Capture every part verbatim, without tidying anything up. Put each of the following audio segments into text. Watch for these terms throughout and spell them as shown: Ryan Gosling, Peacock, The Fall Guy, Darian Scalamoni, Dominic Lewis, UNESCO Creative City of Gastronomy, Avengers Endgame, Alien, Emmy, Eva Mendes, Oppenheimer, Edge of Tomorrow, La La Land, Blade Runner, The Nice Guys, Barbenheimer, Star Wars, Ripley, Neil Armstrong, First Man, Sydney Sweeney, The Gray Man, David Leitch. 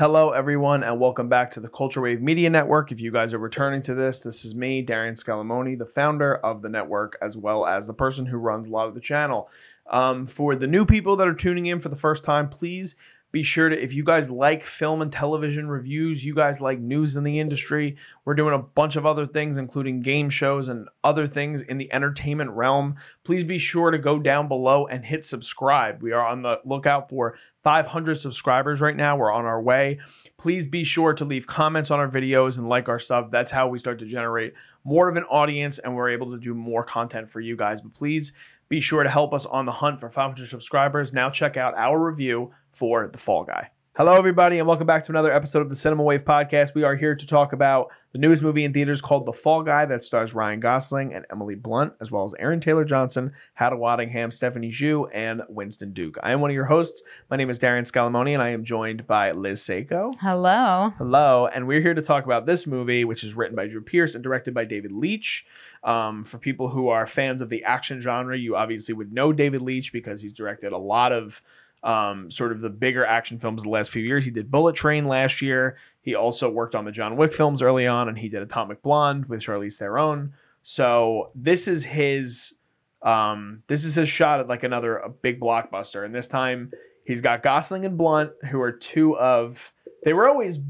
Hello, everyone, and welcome back to the Culture Wave Media Network. If you guys are returning to this, this is me, Darian Scalamoni, the founder of the network, as well as the person who runs a lot of the channel. Um, for the new people that are tuning in for the first time, please be sure to, if you guys like film and television reviews, you guys like news in the industry, we're doing a bunch of other things, including game shows and other things in the entertainment realm. Please be sure to go down below and hit subscribe. We are on the lookout for five hundred subscribers right now. We're on our way. Please be sure to leave comments on our videos and like our stuff. That's how we start to generate more of an audience and we're able to do more content for you guys. But please be sure to help us on the hunt for five hundred subscribers. Now check out our review for The Fall Guy. Hello, everybody, and welcome back to another episode of the Cinema Wave Podcast. We are here to talk about the newest movie in theaters called The Fall Guy that stars Ryan Gosling and Emily Blunt, as well as Aaron Taylor-Johnson, Hannah Waddingham, Stephanie Hsu, and Winston Duke. I am one of your hosts. My name is Darian Scalamoni, and I am joined by Liz Seiko. Hello. Hello. And we're here to talk about this movie, which is written by Drew Pearce and directed by David Leitch. Um, for people who are fans of the action genre, you obviously would know David Leitch because he's directed a lot of Um, sort of the bigger action films of the last few years. He did Bullet Train last year. He also worked on the John Wick films early on, and he did Atomic Blonde with Charlize Theron. So this is his um, this is his shot at like another a big blockbuster. And this time he's got Gosling and Blunt, who are two of they were always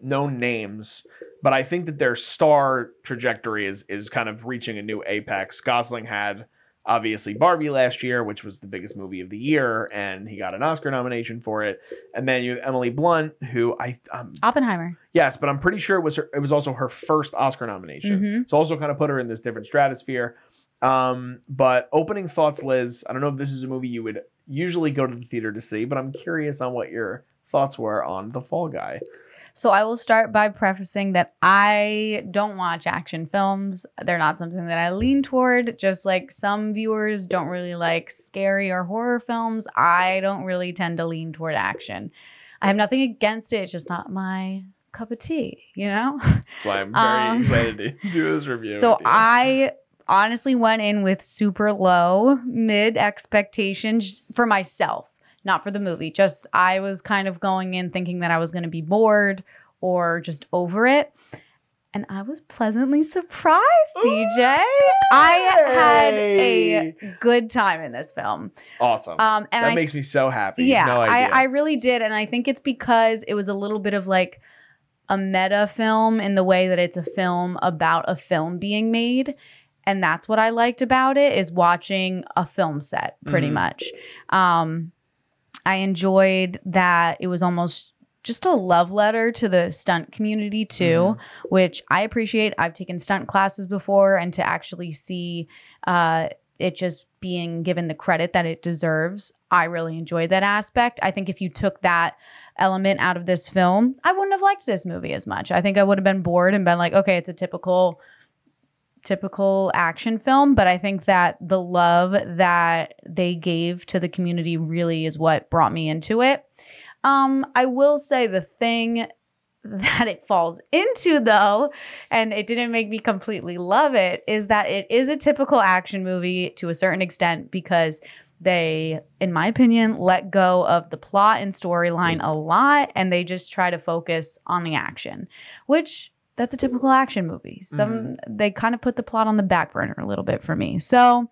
known names, but I think that their star trajectory is is kind of reaching a new apex. Gosling had, obviously, Barbie last year, which was the biggest movie of the year, and he got an Oscar nomination for it. And then you have Emily Blunt, who I um, Oppenheimer. Yes, but I'm pretty sure it was her, it was also her first Oscar nomination. Mm-hmm. So also kind of put her in this different stratosphere. Um, but opening thoughts, Liz. I don't know if this is a movie you would usually go to the theater to see, but I'm curious on what your thoughts were on The Fall Guy. So I will start by prefacing that I don't watch action films. They're not something that I lean toward. Just like some viewers don't really like scary or horror films, I don't really tend to lean toward action. I have nothing against it. It's just not my cup of tea, you know? That's why I'm very um, excited to do this review. So I honestly went in with super low, mid expectations for myself. Not for the movie, just I was kind of going in thinking that I was going to be bored or just over it. And I was pleasantly surprised, D J. Okay. I had a good time in this film. Awesome. Um, and that I, makes me so happy. Yeah, no idea. I, I really did. And I think it's because it was a little bit of like a meta film in the way that it's a film about a film being made. And that's what I liked about it, is watching a film set pretty mm-hmm. much. Um I enjoyed that it was almost just a love letter to the stunt community too, mm-hmm. which I appreciate. I've taken stunt classes before, and to actually see uh, it just being given the credit that it deserves, I really enjoyed that aspect. I think if you took that element out of this film, I wouldn't have liked this movie as much. I think I would have been bored and been like, okay, it's a typical, typical action film, but I think that the love that they gave to the community really is what brought me into it. Um, I will say the thing that it falls into though, and it didn't make me completely love it, is that it is a typical action movie to a certain extent because they, in my opinion, let go of the plot and storyline a lot, and they just try to focus on the action, which that's a typical action movie. Some mm-hmm. they kind of put the plot on the back burner a little bit for me. So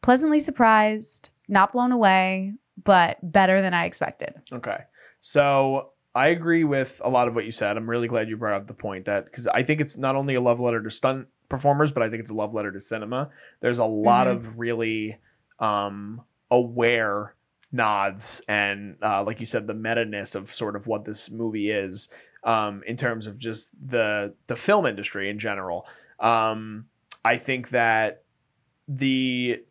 pleasantly surprised, not blown away, but better than I expected. Okay. So I agree with a lot of what you said. I'm really glad you brought up the point that, because I think it's not only a love letter to stunt performers, but I think it's a love letter to cinema. There's a lot mm-hmm. of really um, aware nods and uh, like you said, the meta-ness of sort of what this movie is. Um, in terms of just the the film industry in general, um, I think that the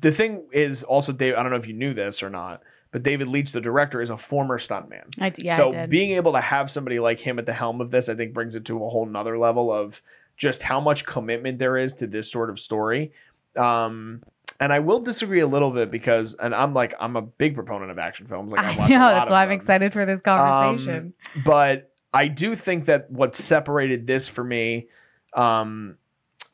the thing is also, Dave, I don't know if you knew this or not, but David Leitch, the director, is a former stuntman. I, yeah, so I did. Being able to have somebody like him at the helm of this, I think, brings it to a whole nother level of just how much commitment there is to this sort of story. Um, And I will disagree a little bit because, and I'm like, I'm a big proponent of action films. Like I, I watch know, a lot that's of why them. I'm excited for this conversation. Um, but I do think that what separated this for me, um,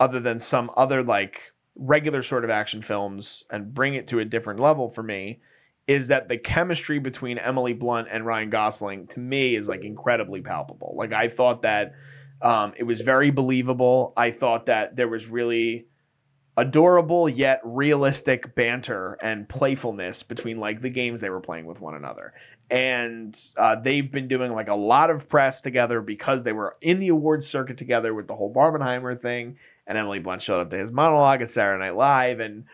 other than some other like regular sort of action films and bring it to a different level for me, is that the chemistry between Emily Blunt and Ryan Gosling, to me, is like incredibly palpable. Like, I thought that um, it was very believable. I thought that there was really adorable yet realistic banter and playfulness between like the games they were playing with one another. And uh, they've been doing like a lot of press together because they were in the awards circuit together with the whole Barbenheimer thing. And Emily Blunt showed up to his monologue at Saturday Night Live. And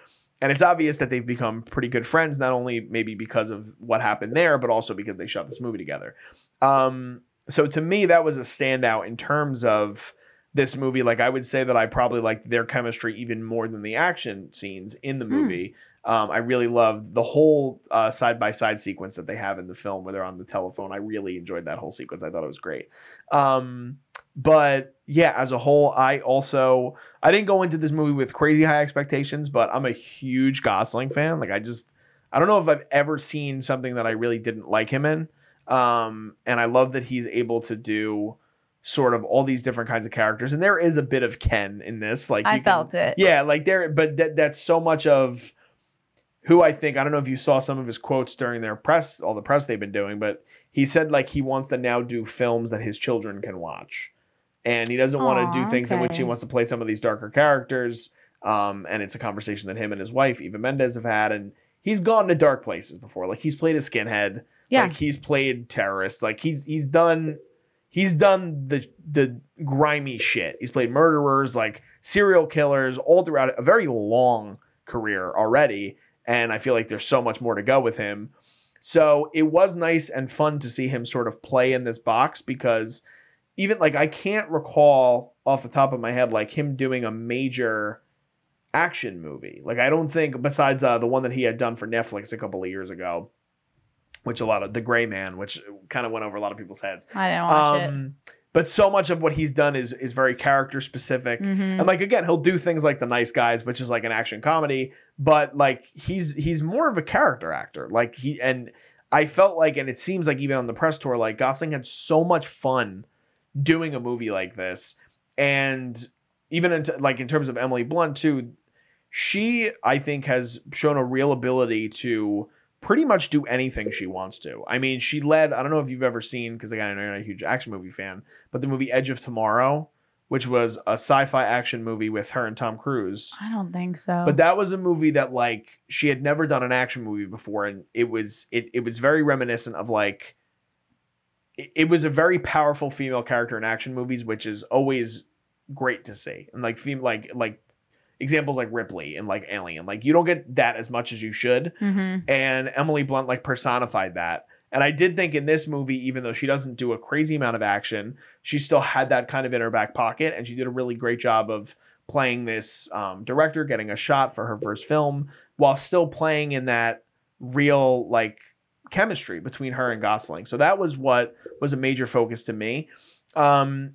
And it's obvious that they've become pretty good friends, not only maybe because of what happened there, but also because they shot this movie together. Um, so to me, that was a standout in terms of this movie. Like, I would say that I probably liked their chemistry even more than the action scenes in the movie. Mm. Um, I really loved the whole uh, side-by-side sequence that they have in the film where they're on the telephone. I really enjoyed that whole sequence. I thought it was great. Um, but yeah, as a whole, I also... I didn't go into this movie with crazy high expectations, but I'm a huge Gosling fan. Like, I just, I don't know if I've ever seen something that I really didn't like him in. Um, and I love that he's able to do sort of all these different kinds of characters. And there is a bit of Ken in this. Like, you I can, felt it. Yeah, like there, but th- that's so much of who I think, I don't know if you saw some of his quotes during their press, all the press they've been doing, but he said like he wants to now do films that his children can watch. And he doesn't want to do things okay. in which he wants to play some of these darker characters. Um, and it's a conversation that him and his wife, Eva Mendes, have had. And he's gone to dark places before. Like, he's played a skinhead. Yeah. Like, he's played terrorists. Like, he's he's done he's done the the grimy shit. He's played murderers, like serial killers, all throughout a very long career already. And I feel like there's so much more to go with him. So it was nice and fun to see him sort of play in this box, because... Even like I can't recall off the top of my head like him doing a major action movie. Like I don't think besides uh, the one that he had done for Netflix a couple of years ago, which a lot of The Gray Man, which kind of went over a lot of people's heads. I didn't watch um, it. But so much of what he's done is is very character specific. Mm-hmm. And like again, he'll do things like The Nice Guys, which is like an action comedy. But like he's he's more of a character actor. Like he and I felt like, and it seems like even on the press tour, like Gosling had so much fun doing a movie like this. And even in t- like in terms of Emily Blunt too, she I think has shown a real ability to pretty much do anything she wants to. I mean, she led, I don't know if you've ever seen, because again, I know you're not a huge action movie fan, but the movie Edge of Tomorrow, which was a sci-fi action movie with her and Tom Cruise. I don't think so. But that was a movie that like she had never done an action movie before, and it was it it was very reminiscent of like it was a very powerful female character in action movies, which is always great to see. And like fem- like like examples like Ripley and like Alien, like you don't get that as much as you should. Mm-hmm. And Emily Blunt like personified that. And I did think in this movie, even though she doesn't do a crazy amount of action, she still had that kind of in her back pocket. And she did a really great job of playing this um, director, getting a shot for her first film, while still playing in that real like chemistry between her and Gosling. So that was what was a major focus to me. Um,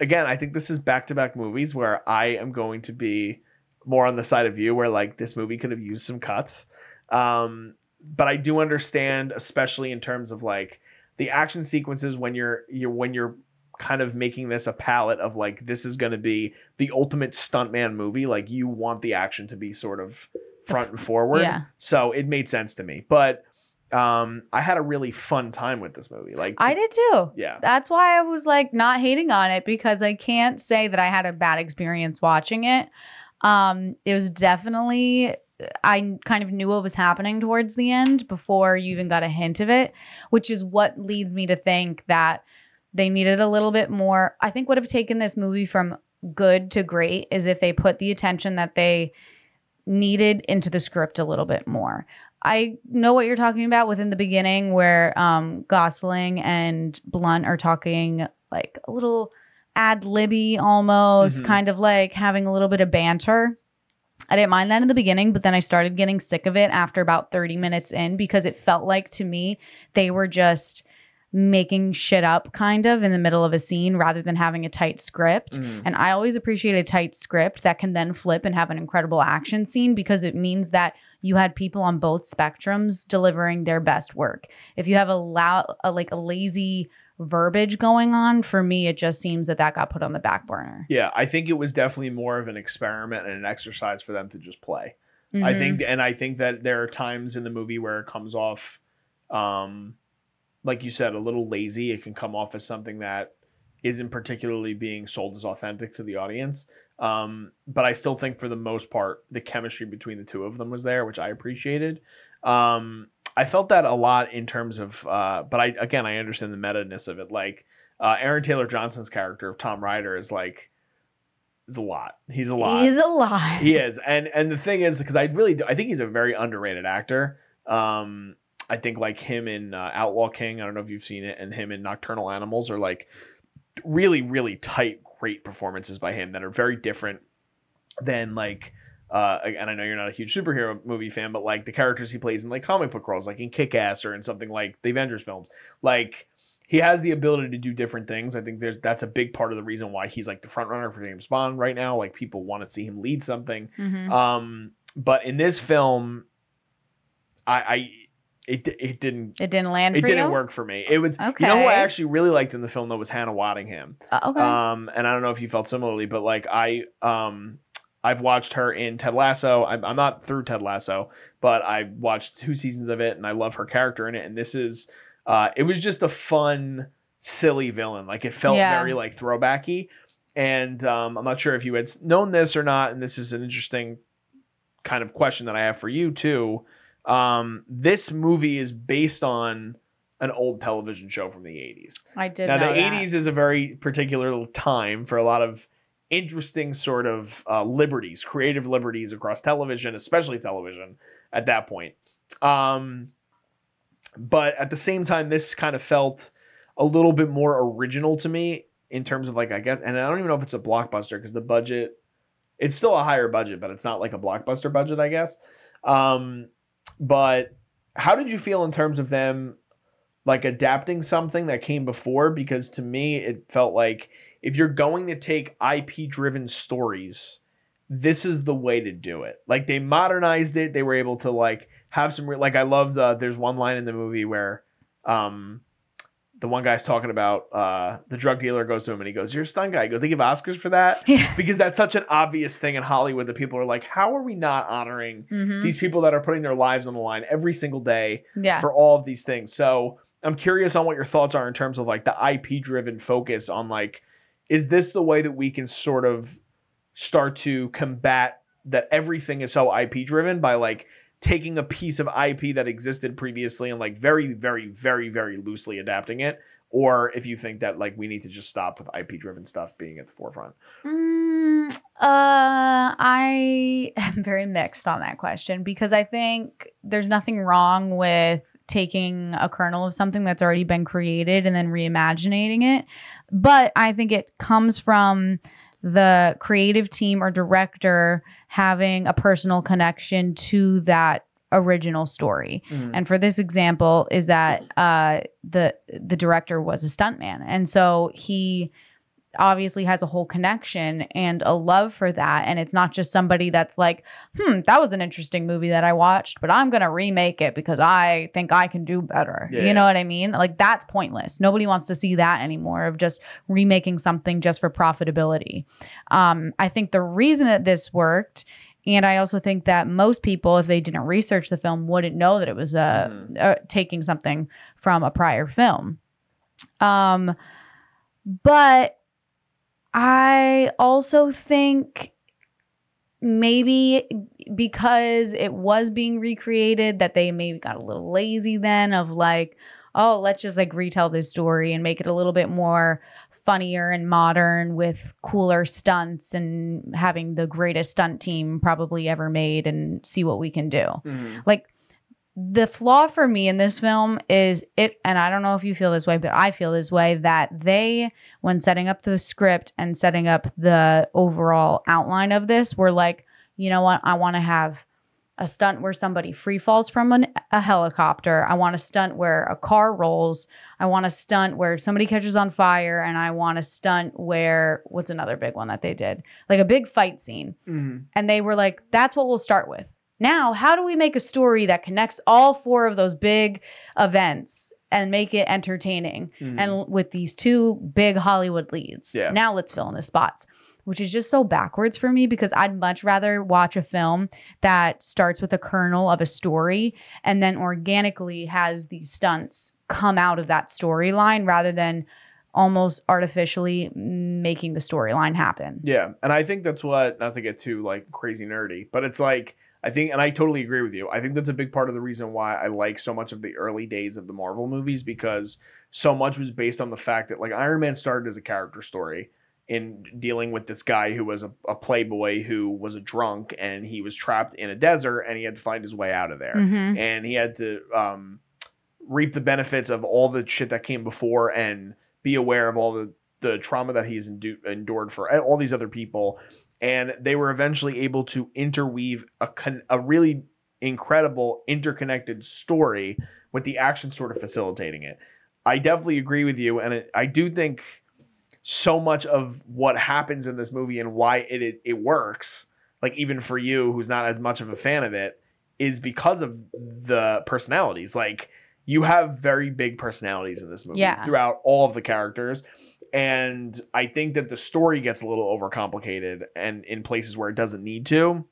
again, I think this is back-to-back movies where I am going to be more on the side of you, where like this movie could have used some cuts. Um, but I do understand, especially in terms of like the action sequences, when you're you're when you're kind of making this a palette of like, this is going to be the ultimate stuntman movie. Like you want the action to be sort of front and forward. Yeah. So it made sense to me, but Um, I had a really fun time with this movie. Like to, I did too. Yeah. That's why I was like not hating on it, because I can't say that I had a bad experience watching it. Um, it was definitely, I kind of knew what was happening towards the end before you even got a hint of it, which is what leads me to think that they needed a little bit more. I think what would have taken this movie from good to great is if they put the attention that they needed into the script a little bit more. I know what you're talking about within the beginning where um, Gosling and Blunt are talking like a little ad-libby almost, mm-hmm. kind of like having a little bit of banter. I didn't mind that in the beginning, but then I started getting sick of it after about thirty minutes in, because it felt like to me they were just making shit up kind of in the middle of a scene rather than having a tight script. Mm. And I always appreciate a tight script that can then flip and have an incredible action scene, because it means that you had people on both spectrums delivering their best work. If you have a, la- a like a lazy verbiage going on, for me, it just seems that that got put on the back burner. Yeah, I think it was definitely more of an experiment and an exercise for them to just play. Mm-hmm. I think, and I think that there are times in the movie where it comes off, um, like you said, a little lazy. It can come off as something that isn't particularly being sold as authentic to the audience. Um, but I still think for the most part, the chemistry between the two of them was there, which I appreciated. Um, I felt that a lot in terms of, uh, but I, again, I understand the meta-ness of it. Like uh, Aaron Taylor-Johnson's character of Tom Rider is like, is a lot. He's a lot. He's a lot. He is. And, and the thing is, because I really, do, I think he's a very underrated actor. Um, I think like him in uh, Outlaw King, I don't know if you've seen it, and him in Nocturnal Animals are like really, really tight, great performances by him that are very different than like, uh, and I know you're not a huge superhero movie fan, but like the characters he plays in like comic book roles, like in Kick-Ass or in something like the Avengers films, like he has the ability to do different things. I think there's, that's a big part of the reason why he's like the front runner for James Bond right now. Like people want to see him lead something. Mm-hmm. Um, but in this film, I, I, It it didn't it didn't land. It for didn't you? work for me. It was okay. You know who I actually really liked in the film though was Hannah Waddingham. Uh, okay. Um, and I don't know if you felt similarly, but like I um, I've watched her in Ted Lasso. I'm I'm not through Ted Lasso, but I watched two seasons of it, and I love her character in it. And this is, uh, it was just a fun, silly villain. Like it felt yeah. very like throwbacky. And um, I'm not sure if you had known this or not. And this is an interesting kind of question that I have for you too. Um, this movie is based on an old television show from the eighties. I did know that. Now, the eighties is a very particular time for a lot of interesting sort of uh, liberties, creative liberties across television, especially television at that point. Um, but at the same time, this kind of felt a little bit more original to me in terms of like, I guess, and I don't even know if it's a blockbuster because the budget, it's still a higher budget, but it's not like a blockbuster budget, I guess. Um, But how did you feel in terms of them like adapting something that came before? Because to me, it felt like if you're going to take I P-driven stories, this is the way to do it. Like they modernized it. They were able to like have some, re- like I loved, uh, there's one line in the movie where um, the one guy's talking about uh, the drug dealer goes to him and he goes, "You're a stunt guy." He goes, "They give Oscars for that?" Yeah. Because that's such an obvious thing in Hollywood that people are like, how are we not honoring mm-hmm. these people that are putting their lives on the line every single day yeah. for all of these things? So I'm curious on what your thoughts are in terms of like the I P-driven focus on like, is this the way that we can sort of start to combat that everything is so I P-driven by like, taking a piece of I P that existed previously and like very, very, very, very loosely adapting it, or if you think that like we need to just stop with I P-driven stuff being at the forefront. Mm, uh, I am very mixed on that question because I think there's nothing wrong with taking a kernel of something that's already been created and then reimagining it. But I think it comes from the creative team or director having a personal connection to that original story. Mm. And for this example is that uh, the the director was a stuntman. And so he obviously has a whole connection and a love for that. And it's not just somebody that's like, hmm, that was an interesting movie that I watched, but I'm going to remake it because I think I can do better. Yeah. You know what I mean? Like that's pointless. Nobody wants to see that anymore of just remaking something just for profitability. Um, I think the reason that this worked, and I also think that most people, if they didn't research the film, wouldn't know that it was uh, mm. uh, taking something from a prior film. Um, but I also think maybe because it was being recreated that they maybe got a little lazy then of like, oh, let's just like retell this story and make it a little bit more funnier and modern with cooler stunts and having the greatest stunt team probably ever made and see what we can do. Mm-hmm. Like the flaw for me in this film is it, and I don't know if you feel this way, but I feel this way, that they, when setting up the script and setting up the overall outline of this, were like, you know what, I want to have a stunt where somebody free falls from an, a helicopter. I want a stunt where a car rolls. I want a stunt where somebody catches on fire. And I want a stunt where, what's another big one that they did? Like a big fight scene. Mm-hmm. And they were like, that's what we'll start with. Now, how do we make a story that connects all four of those big events and make it entertaining. Mm-hmm. And with these two big Hollywood leads, yeah. now let's fill in the spots, which is just so backwards for me, because I'd much rather watch a film that starts with a kernel of a story and then organically has these stunts come out of that storyline, rather than almost artificially making the storyline happen. Yeah. And I think that's what, not to get too like crazy nerdy, but it's like, I think, and I totally agree with you. I think that's a big part of the reason why I like so much of the early days of the Marvel movies, because so much was based on the fact that like Iron Man started as a character story in dealing with this guy who was a, a playboy who was a drunk, and he was trapped in a desert and he had to find his way out of there. Mm-hmm. And he had to um, reap the benefits of all the shit that came before and be aware of all the, the trauma that he's endu- endured for all these other people. And they were eventually able to interweave a con- a really incredible interconnected story with the action sort of facilitating it. I definitely agree with you. And it, I do think so much of what happens in this movie and why it, it it works, like even for you who's not as much of a fan of it, is because of the personalities. Like you have very big personalities in this movie yeah. throughout all of the characters. And I think that the story gets a little overcomplicated and in places where it doesn't need to,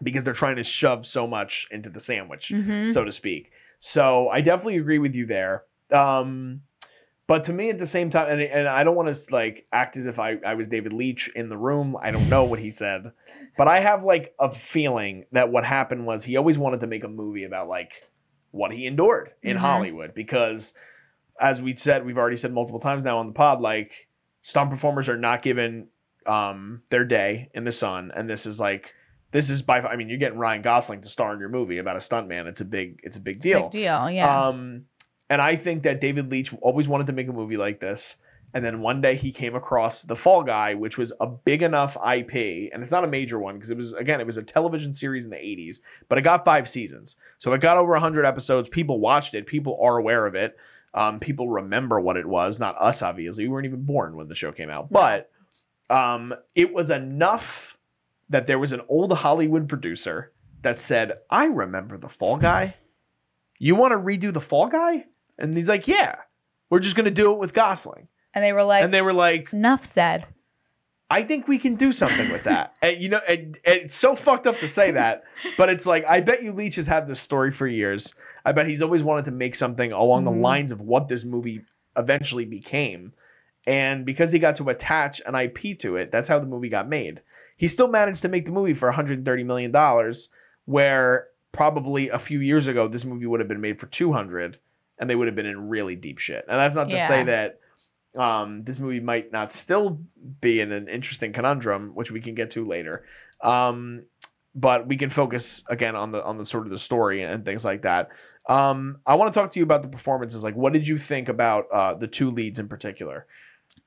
because they're trying to shove so much into the sandwich, mm-hmm. so to speak. So I definitely agree with you there. Um, but to me at the same time, and, and I don't want to like act as if I, I was David Leitch in the room. I don't know what he said, but I have like a feeling that what happened was he always wanted to make a movie about like what he endured in mm-hmm. Hollywood, because as we said, we've already said multiple times now on the pod, like stunt performers are not given um, their day in the sun. And this is like, this is by, I mean, you're getting Ryan Gosling to star in your movie about a stuntman. It's a big, it's a big deal. Big deal, yeah. Um, and I think that David Leitch always wanted to make a movie like this. And then one day he came across The Fall Guy, which was a big enough I P. And it's not a major one because it was, again, it was a television series in the eighties, but it got five seasons. So it got over one hundred episodes. People watched it. People are aware of it. Um, people remember what it was, not us, obviously. We weren't even born when the show came out. But um, it was enough that there was an old Hollywood producer that said, I remember The Fall Guy. You want to redo The Fall Guy? And he's like, yeah, we're just going to do it with Gosling. And they were like, and they were like, enough said. I think we can do something with that. And you know, and, and it's so fucked up to say that, but it's like, I bet you Leitch has had this story for years. I bet he's always wanted to make something along mm-hmm. the lines of what this movie eventually became. And because he got to attach an I P to it, that's how the movie got made. He still managed to make the movie for one hundred thirty million dollars, where probably a few years ago, this movie would have been made for two hundred and they would have been in really deep shit. And that's not to yeah. say that Um, this movie might not still be in an interesting conundrum, which we can get to later. Um, but we can focus again on the on the sort of the story and things like that. Um, I want to talk to you about the performances. Like, what did you think about uh, the two leads in particular?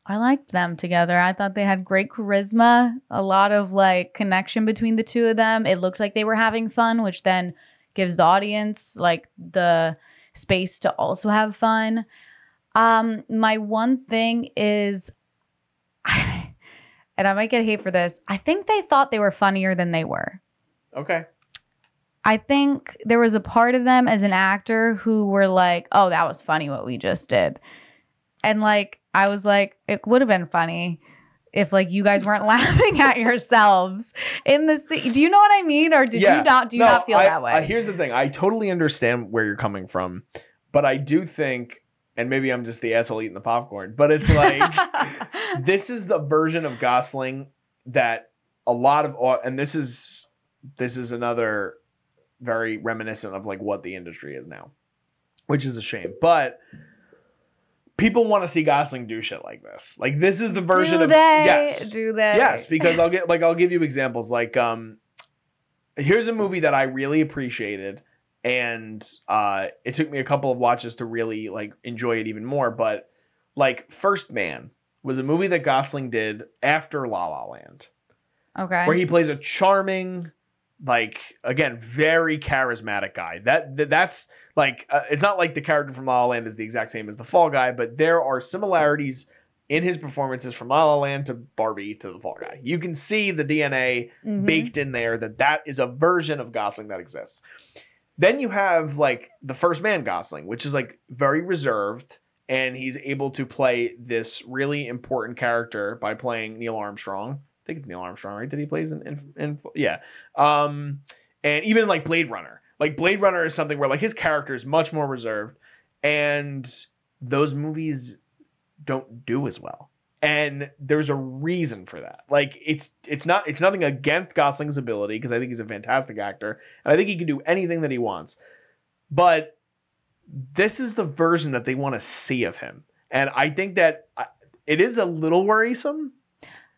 I liked them together. I thought they had great charisma, a lot of like connection between the two of them. It looked like they were having fun, which then gives the audience like the space to also have fun. Um, my one thing is, and I might get hate for this, I think they thought they were funnier than they were. Okay. I think there was a part of them as an actor who were like, oh, that was funny what we just did. And like, I was like, it would have been funny if like you guys weren't laughing at yourselves in the scene. Do you know what I mean? Or did yeah. you not, do you no, not feel I, that way? I, here's the thing. I totally understand where you're coming from, but I do think, and maybe I'm just the asshole eating the popcorn, but it's like, this is the version of Gosling that a lot of, and this is, this is another very reminiscent of like what the industry is now, which is a shame, but people want to see Gosling do shit like this. Like this is the version do of, they? yes, do they? yes, because I'll get like, I'll give you examples. Like, um, here's a movie that I really appreciated, and uh, it took me a couple of watches to really like enjoy it even more. But like First Man was a movie that Gosling did after La La Land. Okay. Where he plays a charming, like, again, very charismatic guy. That, that that's like, uh, it's not like the character from La La Land is the exact same as The Fall Guy, but there are similarities in his performances from La La Land to Barbie to The Fall Guy. You can see the D N A mm-hmm. baked in there, that that is a version of Gosling that exists. Then you have like the First Man Gosling, which is like very reserved, and he's able to play this really important character by playing Neil Armstrong. I think it's Neil Armstrong, right? That he plays in, in, in yeah. Um, and even like Blade Runner, like Blade Runner is something where like his character is much more reserved, and those movies don't do as well. And there's a reason for that. Like it's it's not it's nothing against Gosling's ability, because I think he's a fantastic actor and I think he can do anything that he wants. But this is the version that they want to see of him, and I think that it is a little worrisome.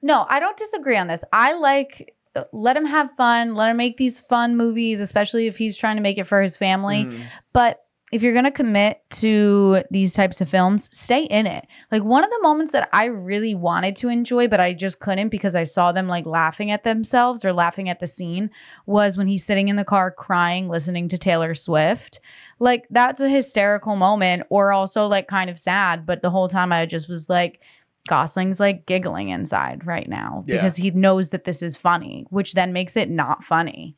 No, I don't disagree on this. I like let him have fun, let him make these fun movies, especially if he's trying to make it for his family. Mm. But if you're going to commit to these types of films, stay in it. Like one of the moments that I really wanted to enjoy, but I just couldn't because I saw them like laughing at themselves or laughing at the scene, was when he's sitting in the car crying, listening to Taylor Swift. Like that's a hysterical moment, or also like kind of sad. But the whole time I just was like, Gosling's like giggling inside right now because yeah. he knows that this is funny, which then makes it not funny.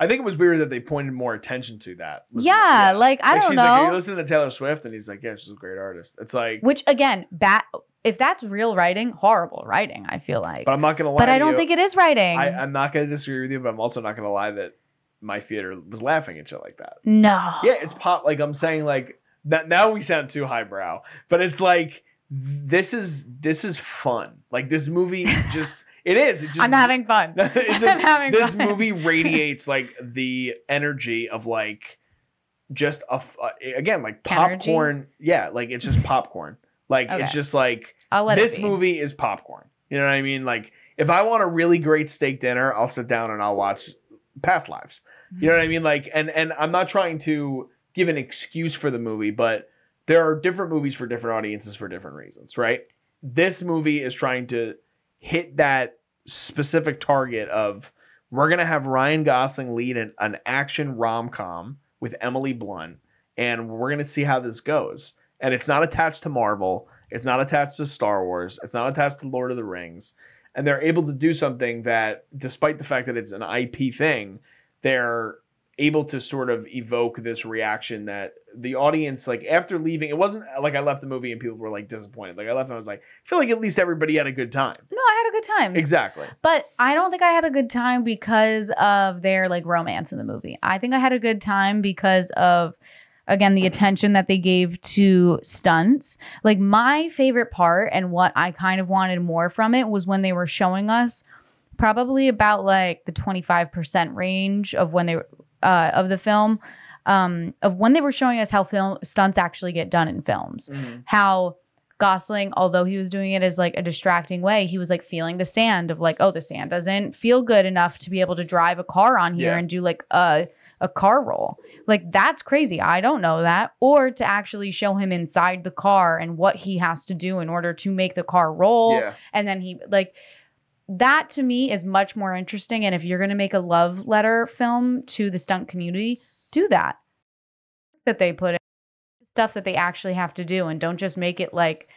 I think it was weird that they pointed more attention to that. Yeah, like, yeah. like I like don't she's know. Like, are you listening to Taylor Swift? And he's like, yeah, she's a great artist. It's like, which again, bat. If that's real writing, horrible writing. I feel like, but I'm not gonna lie. But to I don't you. think it is writing. I, I'm not gonna disagree with you, but I'm also not gonna lie that my theater was laughing and shit like that. No. Yeah, it's pop. Like I'm saying, like that. Now we sound too highbrow, but it's like this is this is fun. Like this movie just. It is. It just, I'm having fun. It's just, I'm having this fun. Movie radiates like the energy of like just a uh, again like popcorn. Energy? Yeah, like it's just popcorn. Like okay. it's just like I'll let this it be. Movie is popcorn. You know what I mean? Like if I want a really great steak dinner, I'll sit down and I'll watch Past Lives. You know what I mean? Like and and I'm not trying to give an excuse for the movie, but there are different movies for different audiences for different reasons, right? This movie is trying to hit that specific target of we're going to have Ryan Gosling lead an, an action rom-com with Emily Blunt, and we're going to see how this goes. And it's not attached to Marvel. It's not attached to Star Wars. It's not attached to Lord of the Rings. And they're able to do something that, despite the fact that it's an I P thing, they're able to sort of evoke this reaction that the audience, like after leaving, it wasn't like I left the movie and people were like disappointed. Like I left and I was like, I feel like at least everybody had a good time. No, I had a good time. Exactly. But I don't think I had a good time because of their like romance in the movie. I think I had a good time because of, again, the attention that they gave to stunts. Like my favorite part and what I kind of wanted more from it was when they were showing us probably about like the twenty-five percent range of when they were, Uh, of the film, um, of when they were showing us how film stunts actually get done in films. Mm. How Gosling, although he was doing it as like a distracting way, he was like feeling the sand of like, oh, the sand doesn't feel good enough to be able to drive a car on here yeah. and do like a, a car roll. Like that's crazy. I don't know that. Or to actually show him inside the car and what he has to do in order to make the car roll. Yeah. And then he like... That to me is much more interesting. And if you're going to make a love letter film to the stunt community, do that. That they put in stuff that they actually have to do, and don't just make it like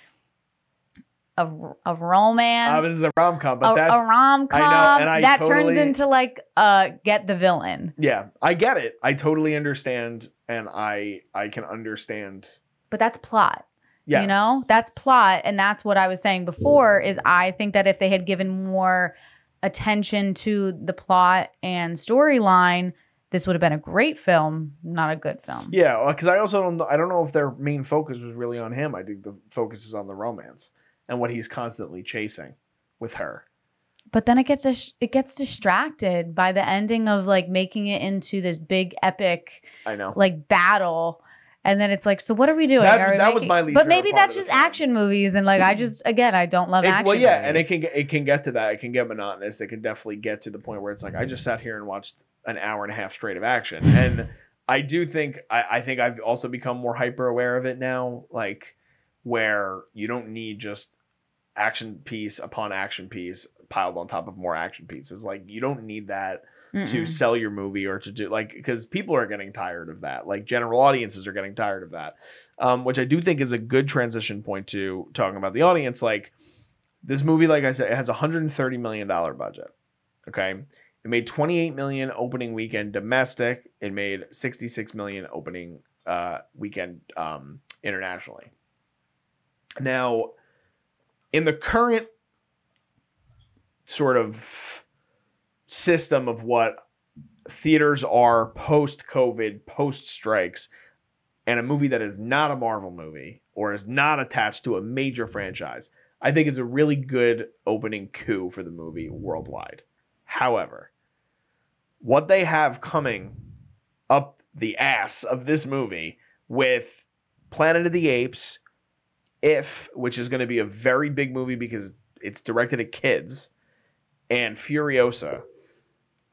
a, a romance. Uh, this is a rom-com, but a, that's a rom-com I know, and I that totally, turns into like uh, get the villain. Yeah, I get it. I totally understand. And I, I can understand. But that's plot. Yes. You know, that's plot. And that's what I was saying before is I think that if they had given more attention to the plot and storyline, this would have been a great film, not a good film. Yeah, because I also don't, I don't know if their main focus was really on him. I think the focus is on the romance and what he's constantly chasing with her. But then it gets it gets distracted by the ending of like making it into this big epic, I know, like battle. And then it's like, so what are we doing? That, we that was my least. But maybe that's just action movies, and like I just again I don't love it, action. Well, yeah, movies. And it can it can get to that. It can get monotonous. It can definitely get to the point where it's like I just sat here and watched an hour and a half straight of action. And I do think I, I think I've also become more hyper aware of it now, like where you don't need just action piece upon action piece piled on top of more action pieces. Like you don't need that. Mm-mm. To sell your movie or to do like, because people are getting tired of that. Like general audiences are getting tired of that, um, which I do think is a good transition point to talking about the audience. Like this movie, like I said, it has a one hundred thirty million dollars budget. Okay. It made twenty-eight million dollars opening weekend domestic. It made sixty-six million dollars opening uh, weekend um, internationally. Now, in the current sort of system of what theaters are post-COVID, post-strikes, and a movie that is not a Marvel movie or is not attached to a major franchise, I think it's a really good opening coup for the movie worldwide. However, what they have coming up the ass of this movie with Planet of the Apes, If, which is going to be a very big movie because it's directed at kids, and Furiosa,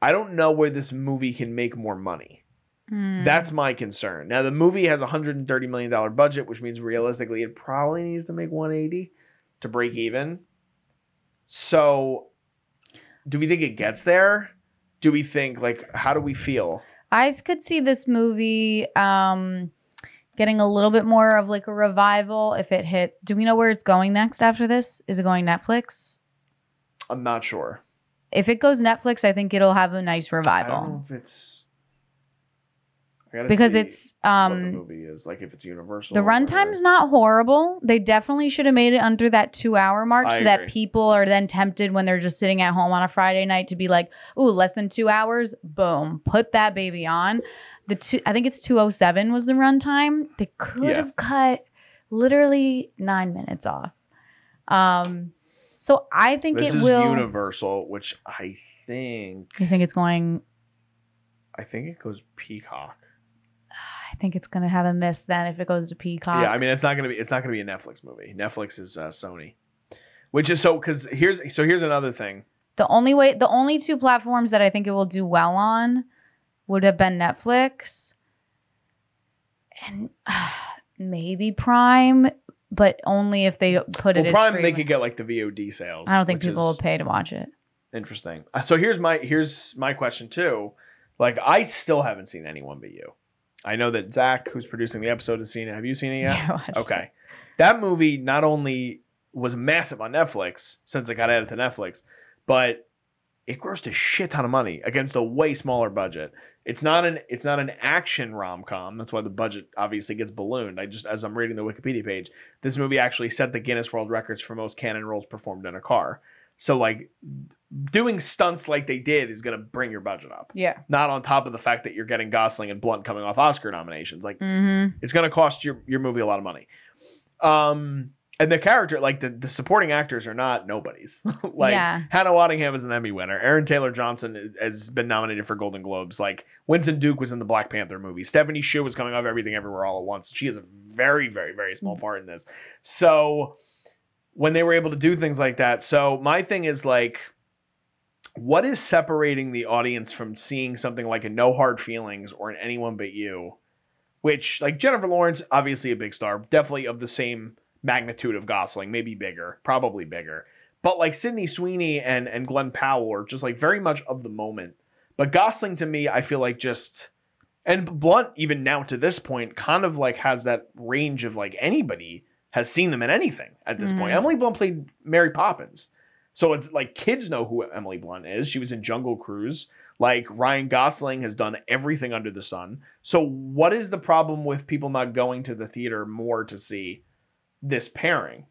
I don't know where this movie can make more money. Mm. That's my concern. Now, the movie has a one hundred thirty million dollars budget, which means realistically it probably needs to make one hundred eighty to break even. So... do we think it gets there? Do we think, like, how do we feel? I could see this movie um, getting a little bit more of, like, a revival if it hit. Do we know where it's going next after this? Is it going Netflix? I'm not sure. If it goes Netflix, I think it'll have a nice revival. I don't know if it's... I gotta because see it's... Um, what the movie is, like, if it's Universal. The runtime's not horrible. They definitely should have made it under that two-hour mark I so agree. that people are then tempted when they're just sitting at home on a Friday night to be like, ooh, less than two hours, boom, put that baby on. The two, I think it's two oh seven was the runtime. They could yeah. have cut literally nine minutes off. Um, so I think this it will... This is Universal, which I think... You think it's going... I think it goes Peacock. I think it's gonna have a miss then if it goes to Peacock. Yeah, I mean it's not gonna be it's not gonna be a Netflix movie. Netflix is uh, Sony, which is so because here's so here's another thing. The only way, the only two platforms that I think it will do well on would have been Netflix and uh, maybe Prime, but only if they put well, it. Prime as they could get like the V O D sales. I don't think people will pay to watch it. Interesting. So here's my here's my question too. Like I still haven't seen Anyone But You. I know that Zach, who's producing the episode, has seen it. Have you seen it yet? Yeah, I watched okay. it. That movie not only was massive on Netflix since it got added to Netflix, but it grossed a shit ton of money against a way smaller budget. It's not an it's not an action rom-com. That's why the budget obviously gets ballooned. I just as I'm reading the Wikipedia page, this movie actually set the Guinness World Records for most cannon rolls performed in a car. So like doing stunts like they did is going to bring your budget up. Yeah. Not on top of the fact that you're getting Gosling and Blunt coming off Oscar nominations. Like mm-hmm. it's going to cost your, your movie a lot of money. Um, and the character, like the, the supporting actors are not nobodies. like yeah. Hannah Waddingham is an Emmy winner. Aaron Taylor-Johnson has been nominated for Golden Globes. Like Winston Duke was in the Black Panther movie. Stephanie Hsu was coming off Everything Everywhere All at Once. She has a very, very, very small mm-hmm. part in this. So... when they were able to do things like that. So my thing is like, what is separating the audience from seeing something like a No Hard Feelings or an Anyone But You, which like Jennifer Lawrence, obviously a big star, definitely of the same magnitude of Gosling, maybe bigger, probably bigger. But like Sydney Sweeney and, and Glenn Powell are just like very much of the moment. But Gosling to me, I feel like just, and Blunt even now to this point, kind of like has that range of like anybody has seen them in anything at this mm. point. Emily Blunt played Mary Poppins. So it's like kids know who Emily Blunt is. She was in Jungle Cruise. Like Ryan Gosling has done everything under the sun. So what is the problem with people not going to the theater more to see this pairing?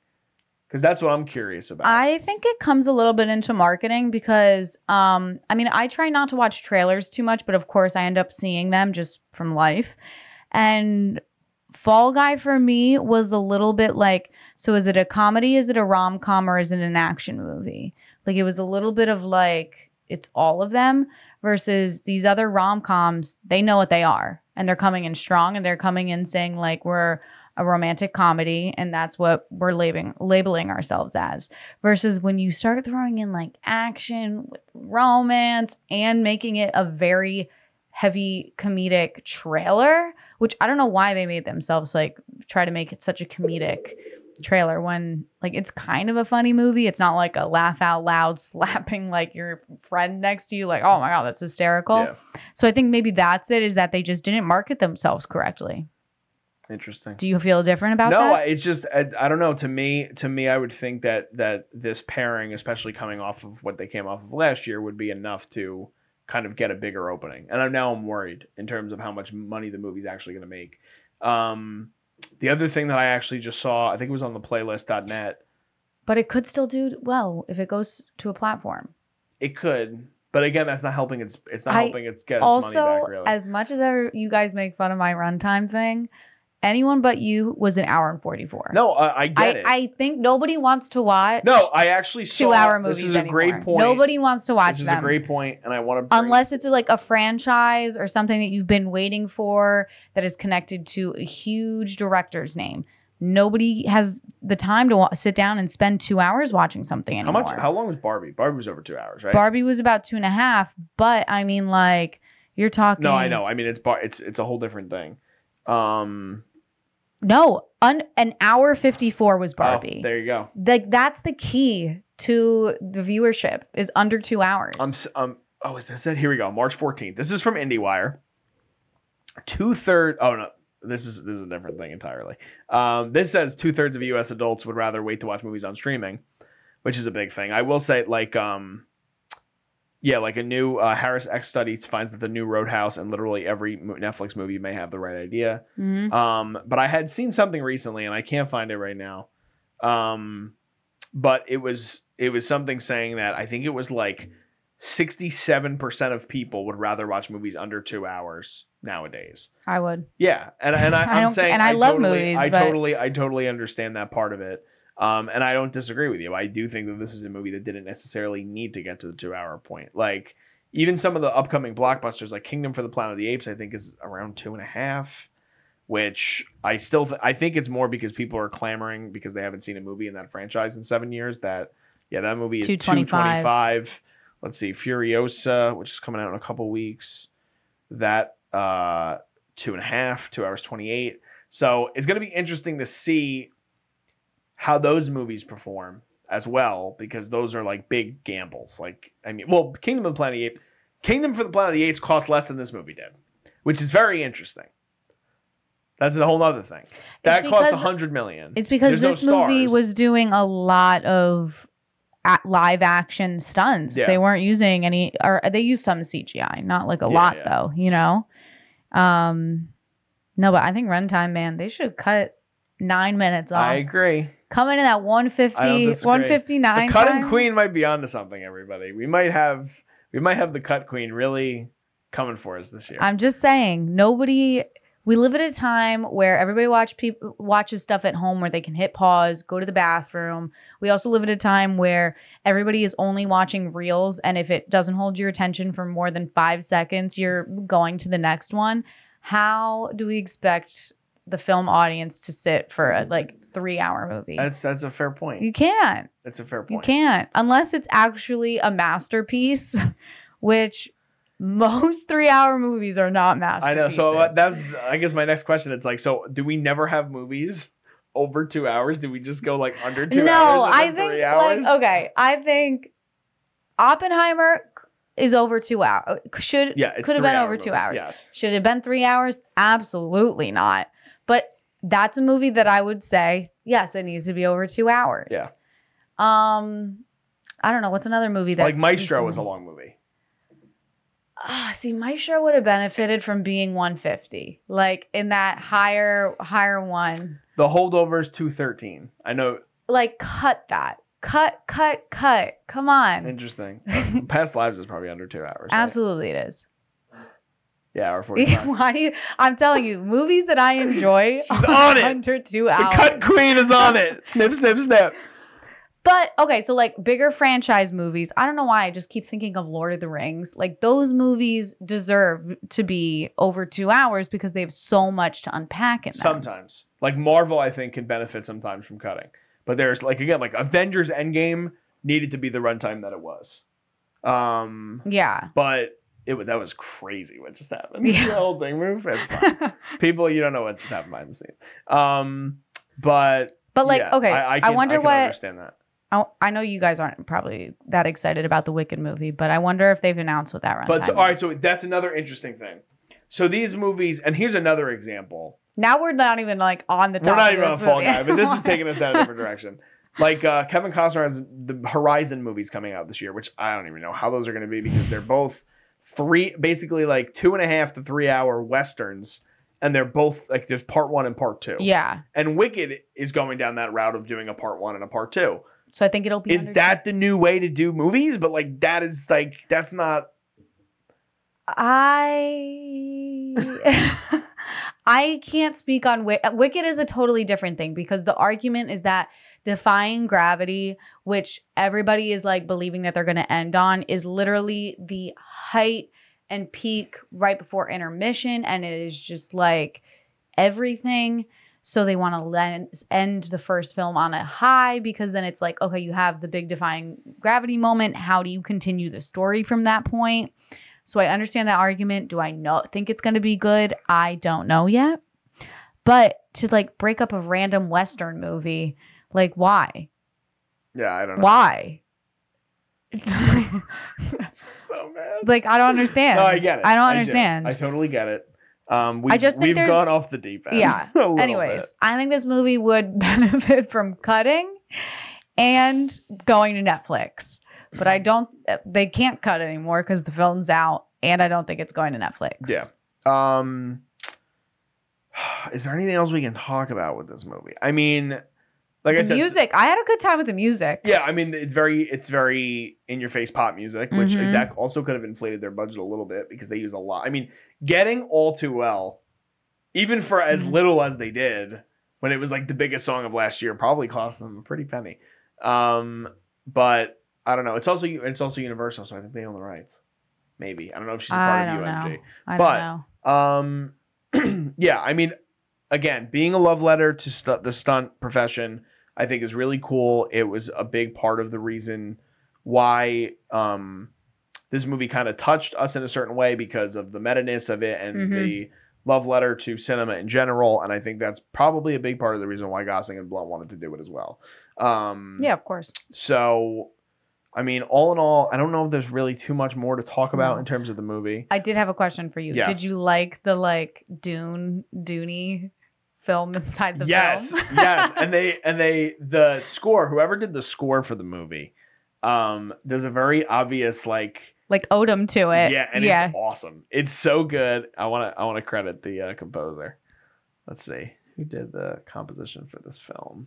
Because that's what I'm curious about. I think it comes a little bit into marketing because, um, I mean, I try not to watch trailers too much, but of course I end up seeing them just from life. And... Fall Guy for me was a little bit like, so is it a comedy? Is it a rom-com or is it an action movie? Like it was a little bit of like, it's all of them versus these other rom-coms. They know what they are and they're coming in strong and they're coming in saying like, we're a romantic comedy and that's what we're labeling, labeling ourselves as versus when you start throwing in like action with romance and making it a very heavy comedic trailer, which I don't know why they made themselves like try to make it such a comedic trailer when like it's kind of a funny movie. It's not like a laugh out loud slapping like your friend next to you like, oh my God, that's hysterical. Yeah. So I think maybe that's it is that they just didn't market themselves correctly. Interesting. Do you feel different about no, that? No, it's just, I, I don't know. To me, to me, I would think that that this pairing, especially coming off of what they came off of last year, would be enough to kind of get a bigger opening. And I'm now I'm worried in terms of how much money the movie's actually going to make. Um, the other thing that I actually just saw, I think it was on the playlist dot net. But it could still do well if it goes to a platform. It could. But again, that's not helping. It's it's not I helping. It's get its also, money back, really. As much as ever, you guys make fun of my runtime thing, Anyone But You was an hour and forty-four. No, I, I get I, it. I think nobody wants to watch. No, I actually saw two-hour movies. This is a anymore. great point. Nobody wants to watch them. This is them. a great point, and I want to. Bring Unless it's like a franchise or something that you've been waiting for that is connected to a huge director's name. Nobody has the time to sit down and spend two hours watching something anymore. How much? How long was Barbie? Barbie was over two hours, right? Barbie was about two and a half. But I mean, like you're talking. No, I know. I mean, it's bar. It's it's a whole different thing. Um, no, un an hour fifty-four was Barbie. Oh, there you go. Like that's the key to the viewership is under two hours. Um, um. Oh, is that it? Here we go. March fourteenth. This is from IndieWire. Two third. Oh no. This is this is a different thing entirely. Um, this says two thirds of U S adults would rather wait to watch movies on streaming, which is a big thing. I will say, like, um, yeah, like a new uh, Harris X study finds that the new Roadhouse and literally every Netflix movie may have the right idea. Mm-hmm. Um, but I had seen something recently, and I can't find it right now. Um, but it was it was something saying that I think it was like sixty-seven percent of people would rather watch movies under two hours. Nowadays, I would. Yeah, and and I, I'm I saying, and I, I love totally, movies. I but... totally, I totally understand that part of it, um, and I don't disagree with you. I do think that this is a movie that didn't necessarily need to get to the two-hour point. Like even some of the upcoming blockbusters, like Kingdom for the Planet of the Apes, I think is around two and a half, which I still, th I think it's more because people are clamoring because they haven't seen a movie in that franchise in seven years. That yeah, that movie is two twenty-five. Let's see, Furiosa, which is coming out in a couple weeks. That. Uh, two and a half, two hours twenty-eight. So it's going to be interesting to see how those movies perform as well, because those are like big gambles. Like I mean, well, Kingdom of the Planet of the Apes, Kingdom for the Planet of the Apes cost less than this movie did, which is very interesting. That's a whole other thing. That cost a hundred million. It's because this movie was doing a lot of at live action stunts. Yeah. They weren't using any, or they used some C G I, not like a yeah, lot yeah. though. You know. Um, no, but I think runtime, man, they should cut nine minutes off. I agree. Coming in at one fifty, one fifty-nine. The cutting queen might be onto something, everybody. We might have, we might have the cut queen really coming for us this year. I'm just saying, nobody. We live at a time where everybody watch people watches stuff at home where they can hit pause, go to the bathroom. We also live at a time where everybody is only watching reels, and if it doesn't hold your attention for more than five seconds, you're going to the next one. How do we expect the film audience to sit for a like three-hour movie? That's that's a fair point. You can't. That's a fair point. You can't, unless it's actually a masterpiece, which. Most three-hour movies are not masterpieces. I know. So uh, that's, I guess, my next question. It's like, so do we never have movies over two hours? Do we just go like under two no, hours? No, I think three hours? Like, okay. I think Oppenheimer is over two hours. Should yeah, could have been over movie. two hours. Yes. Should it have been three hours? Absolutely not. But that's a movie that I would say yes, it needs to be over two hours. Yeah. Um, I don't know. What's another movie that's like Maestro was a long movie. Oh, see, Maestro would have benefited from being one fifty, like in that higher, higher one. The holdover is two thirteen. I know. Like, cut that. Cut, cut, cut. Come on. Interesting. Past Lives is probably under two hours. Absolutely, right? It is. Yeah, hour forty-five. Why do you, I'm telling you, movies that I enjoy She's are on it. under two hours. The cut queen is on it. Snip, snip, snip. But, okay, so, like, bigger franchise movies. I don't know why. I just keep thinking of Lord of the Rings. Like, those movies deserve to be over two hours because they have so much to unpack in them. Sometimes. Like, Marvel, I think, can benefit sometimes from cutting. But there's, like, again, like, Avengers Endgame needed to be the runtime that it was. Um, yeah. But it that was crazy what just happened. Yeah. The whole thing moved. It's fine. People, you don't know what just happened behind the scenes. Um, but, but like, yeah, okay, I, I, can, I wonder I can what... understand that. I know you guys aren't probably that excited about the Wicked movie, but I wonder if they've announced what that runtime But so, all right, so that's another interesting thing. So these movies, and here's another example. Now we're not even like on the top. We're not of even on Fall Guy, but this is taking us down a different direction. Like uh, Kevin Costner has the Horizon movies coming out this year, which I don't even know how those are going to be because they're both three, basically like two and a half to three hour westerns. And they're both like, there's part one and part two. Yeah. And Wicked is going down that route of doing a part one and a part two. So I think it'll be. Is under- that the new way to do movies? But like, that is like, that's not. I. I can't speak on Wicked. Wicked is a totally different thing because the argument is that Defying Gravity, which everybody is like believing that they're going to end on, is literally the height and peak right before intermission. And it is just like everything. So they want to end the first film on a high because then it's like, okay, you have the big Defying Gravity moment. How do you continue the story from that point? So I understand that argument. Do I know, think it's going to be good? I don't know yet. But to like break up a random Western movie, like why? Yeah, I don't know. Why? So mad. Like, I don't understand. No, I get it. I don't I understand. Do. I totally get it. Um, we, I just think we've gone off the deep end. Yeah. Anyways, bit. I think this movie would benefit from cutting and going to Netflix. But I don't, they can't cut anymore because the film's out and I don't think it's going to Netflix. Yeah. Um, is there anything else we can talk about with this movie? I mean, like the I said. Music. I had a good time with the music. Yeah. I mean, it's very, it's very in your face pop music, which mm-hmm. that also could have inflated their budget a little bit because they use a lot. I mean, getting All Too Well, even for as mm-hmm. little as they did when it was like the biggest song of last year, probably cost them a pretty penny. Um, but. I don't know. It's also it's also Universal, so I think they own the rights. Maybe. I don't know if she's a part I of U M G. Know. I but, don't know. Um, yeah, I mean, again, being a love letter to st- the stunt profession, I think is really cool. It was a big part of the reason why um, this movie kind of touched us in a certain way because of the meta-ness of it and mm-hmm. the love letter to cinema in general. And I think that's probably a big part of the reason why Gosling and Blunt wanted to do it as well. Um, yeah, of course. So... I mean, all in all, I don't know if there's really too much more to talk about in terms of the movie. I did have a question for you. Yes. Did you like the like Dune, Dune-y film inside the yes, film? Yes, yes. And they and they the score. Whoever did the score for the movie, um, there's a very obvious like like Odom to it. Yeah, and yeah. It's awesome. It's so good. I want to I want to credit the uh, composer. Let's see who did the composition for this film.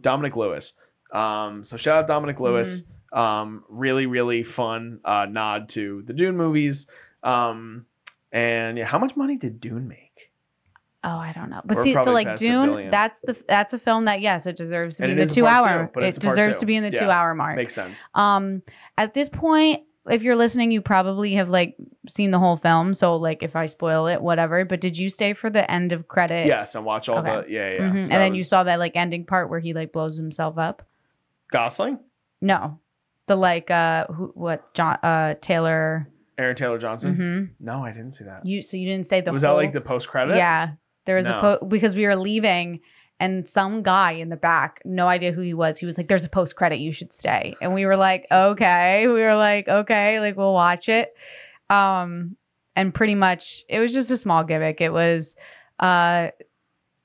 Dominic Lewis. Um, so shout out Dominic Lewis, mm-hmm. um, really, really fun, uh, nod to the Dune movies. Um, and yeah, how much money did Dune make? Oh, I don't know. But We're see, so like Dune, that's the, that's a film that, yes, it deserves to and be in the two hour, two, it deserves two. to be in the yeah, two hour mark. Makes sense. Um, at this point, if you're listening, you probably have like seen the whole film. So like if I spoil it, whatever, but did you stay for the end of credit? Yes. And watch all okay. the, yeah, yeah. Mm-hmm. So and then was... you saw that like ending part where he like blows himself up. Gosling? No. The like uh who what John uh Taylor Aaron Taylor-Johnson? Mm-hmm. No, I didn't see that. You so you didn't say the Was whole, that like the post credit? Yeah. There was no. a po- because we were leaving and some guy in the back, no idea who he was. He was like there's a post credit, you should stay. And we were like, "Okay." We were like, "Okay, like we'll watch it." Um and pretty much it was just a small gimmick. It was uh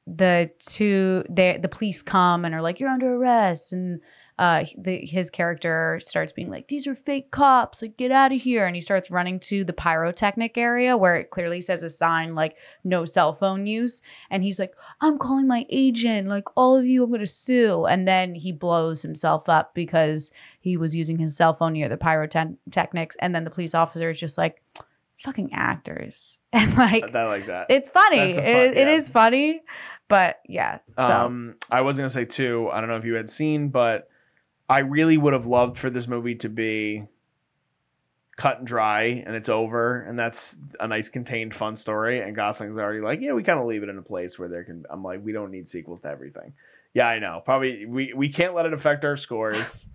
the two they the police come and are like, "You're under arrest." And Uh, the, his character starts being like, these are fake cops, like get out of here. And he starts running to the pyrotechnic area where it clearly says a sign like no cell phone use. And he's like, I'm calling my agent, like all of you, I'm going to sue. And then he blows himself up because he was using his cell phone near the pyrotechnics. And then the police officer is just like, fucking actors. And like, I like that. It's funny. Fun, it, yeah. it is funny. But yeah. So. Um, I was going to say too, I don't know if you had seen, but I really would have loved for this movie to be cut and dry and it's over. And that's a nice contained fun story. And Gosling's already like, yeah, we kind of leave it in a place where there can, I'm like, we don't need sequels to everything. Yeah, I know. Probably we, we can't let it affect our scores.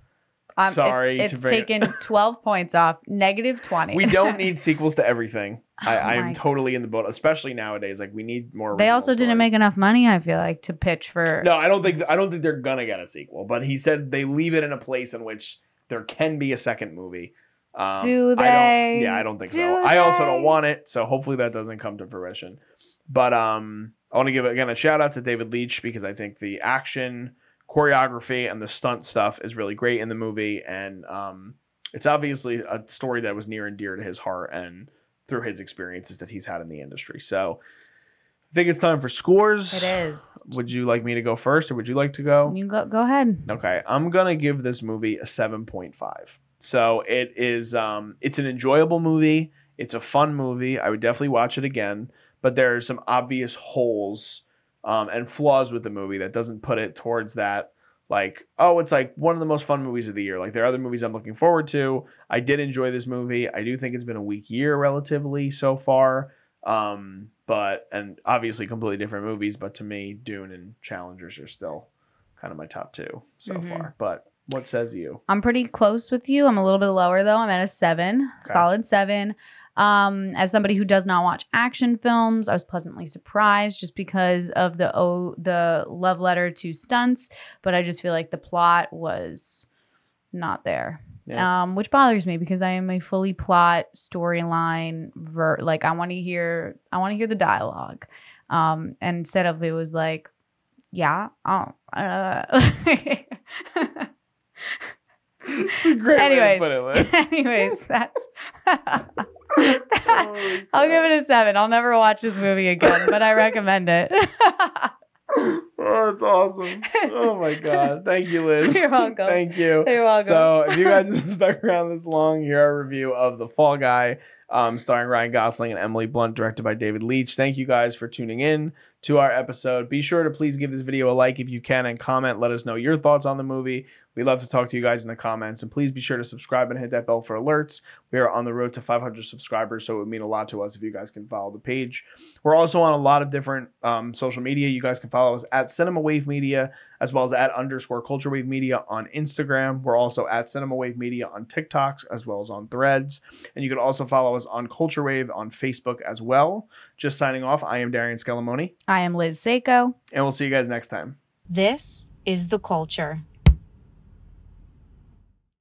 um, Sorry. It's, it's to bring... taken twelve points off, negative twenty. We don't need sequels to everything. I, oh I'm totally in the boat, especially nowadays. Like we need more. They also didn't stories. make enough money. I feel like to pitch for. No, I don't think I don't think they're gonna get a sequel. But he said they leave it in a place in which there can be a second movie. Um, do they? I don't, yeah, I don't think do so. They? I also don't want it. So hopefully that doesn't come to fruition. But um, I want to give again a shout out to David Leitch because I think the action choreography and the stunt stuff is really great in the movie, and um, it's obviously a story that was near and dear to his heart and through his experiences that he's had in the industry. So I think it's time for scores. It is. Would you like me to go first, or would you like to go? You go. Go ahead. Okay, I'm gonna give this movie a seven point five. So it is. Um, it's an enjoyable movie. It's a fun movie. I would definitely watch it again. But there are some obvious holes um, and flaws with the movie that doesn't put it towards that. Like, oh, it's like one of the most fun movies of the year. Like, there are other movies I'm looking forward to. I did enjoy this movie. I do think it's been a weak year relatively so far. Um, but, and obviously completely different movies, but to me, Dune and Challengers are still kind of my top two so mm-hmm. far. But what says you? I'm pretty close with you. I'm a little bit lower though. I'm at a seven, okay. Solid seven. Um, as somebody who does not watch action films, I was pleasantly surprised just because of the, oh, the love letter to stunts, but I just feel like the plot was not there. Yeah. Um, which bothers me because I am a fully plot storyline ver- like I want to hear I want to hear the dialogue. Um, and instead of it was like, yeah, oh, uh. Great anyways, way to put it, like. Anyways, that's that, oh, I'll give it a seven. I'll never watch this movie again, but I recommend it. Oh, that's awesome. Oh, my God. Thank you, Liz. You're welcome. Thank you. You're welcome. So if you guys have stuck around this long, here's our review of The Fall Guy, um, starring Ryan Gosling and Emily Blunt, directed by David Leitch. Thank you guys for tuning in to our episode. Be sure to please give this video a like if you can and comment. Let us know your thoughts on the movie. We love to talk to you guys in the comments. And please be sure to subscribe and hit that bell for alerts. We are on the road to five hundred subscribers, so it would mean a lot to us if you guys can follow the page. We're also on a lot of different um, social media. You guys can follow us at Cinema Wave Media, as well as at underscore Culture Wave Media on Instagram. We're also at Cinema Wave Media on TikToks, as well as on Threads. And you can also follow us on Culture Wave on Facebook as well. Just signing off, I am Darian Scalamoni. I am Liz Seiko. And we'll see you guys next time. This is The Culture.